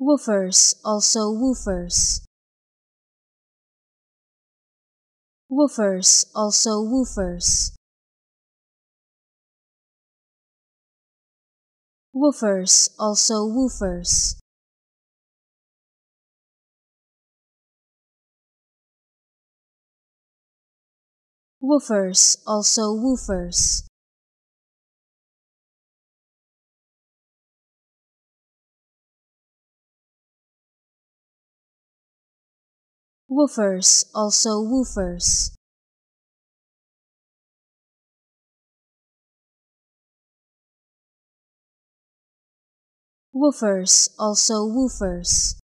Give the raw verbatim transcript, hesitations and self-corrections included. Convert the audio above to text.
Woofers, also woofers. Woofers, also woofers. Woofers, also woofers. Woofers, also woofers. Woofers, also woofers. Woofers, also woofers.